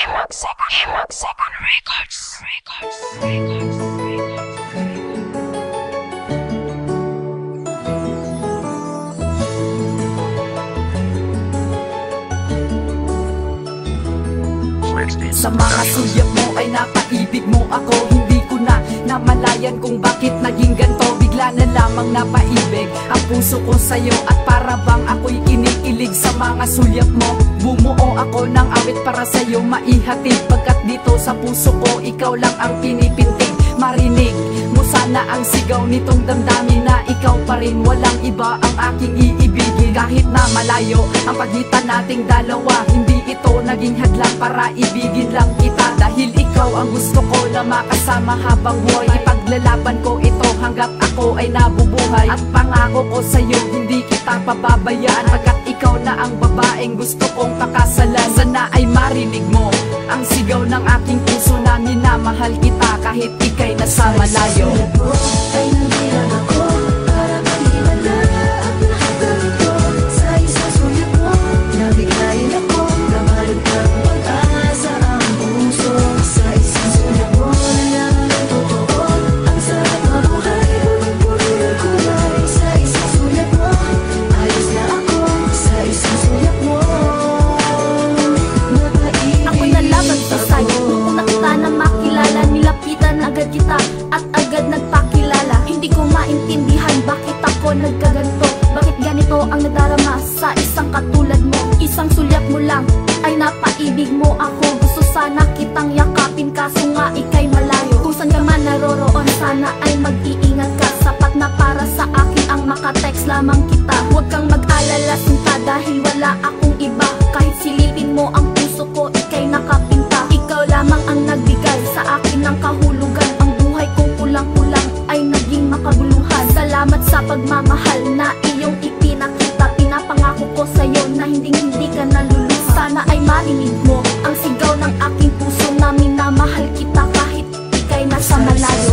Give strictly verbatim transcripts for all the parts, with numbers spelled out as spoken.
Schmuck Second, Schmuck Second Records, Records, Records, Records. Sa mga suyap mo ay napaibig mo ako. Hindi ko na namalayan kung bakit naging ganto. Bigla na lamang napaibig ang puso ko sa'yo, at para bang ako'y kinikilig sa mga suyap mo. Bumuo ako ng awit para sa'yo maihatid, pagkat dito sa puso ko ikaw lang ang pinipintig. Marinig mo sana ang sigaw nitong damdamin na ikaw pa rin, walang iba ang aking iibigin. Kahit na malayo ang pagitan nating dalawa, hindi ito naging hadlang para ibigin lang kita. Dahil ikaw ang gusto ko na makasama habang buhay, ipaglalaban ko ito hanggat ako ay nabubuhay. At pangako ko sa'yo hindi kita pababayaan, pagkat ikaw na ang babaeng gusto kong pakasalan. Sana ay marinig mo ang sigaw ng aking puso na minamahal kita kahit ika'y nasa malayo. At agad nagpakilala, hindi ko maintindihan bakit ako nagkaganto, bakit ganito ang nadarama sa isang katulad mo. Isang sulyap mo lang ay napaibig mo ako. Gusto sana kitang yakapin, kaso nga ika'y malayo. Kung saan ka man naroroon, sana ay mag-iingat ka. Sapat na para sa akin ang makatext lamang kita. Huwag kang mag-alala sinta, dahil wala akong iba. Kahit silipin mo ang puso ko, ika'y nakapinta. Ikaw lamang ang nagbigay sa akin ng kahulugan. Salamat sa pagmamahal na iyong ipinakita. Pinapangako ko sa'yo na hindi hindi ka naluluha. Sana ay marinig mo ang sigaw ng aking puso na minamahal kita kahit ika'y nasa malayo.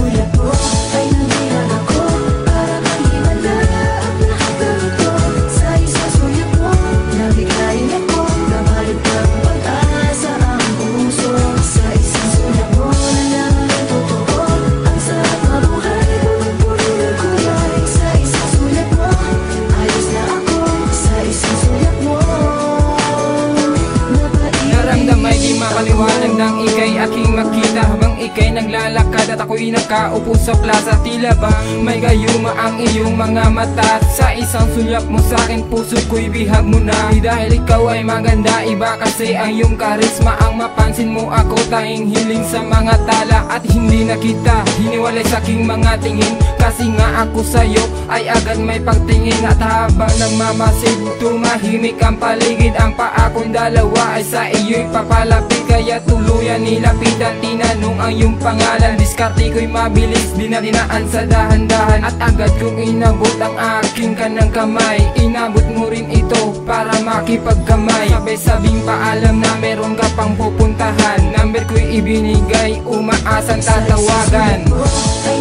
Paliwanag ng ika'y aking makita, habang ika'y naglalakad at ako'y nakaupo sa plaza. Tila ba may gayuma ang iyong mga mata? Sa isang sulyap mo sa'kin, puso ko'y bihag mo na. Di dahil ikaw ay maganda, iba kasi ang iyong karisma. Ang mapansin mo ako, tanging hiling sa mga tala. At hindi na kita hiniwalay sa'king mga tingin, kasi nga ako sa'yo ay agad may pagtingin. At habang nagmamasid, tumahimik ang paligid. Ang paa kong dalawa ay sa iyo'y papalapit, kaya tuluyan nilapitan. Tinanong ang iyong pangalan, diskarte ko'y mabilis, dinadinaan sa dahan-dahan. At agad kong inabot ang aking kanang kamay, inabot mo rin ito para makipagkamay. Sabay-sabing paalam na meron ka pang pupuntahan, number ko'y ibinigay, umaasang tatawagan.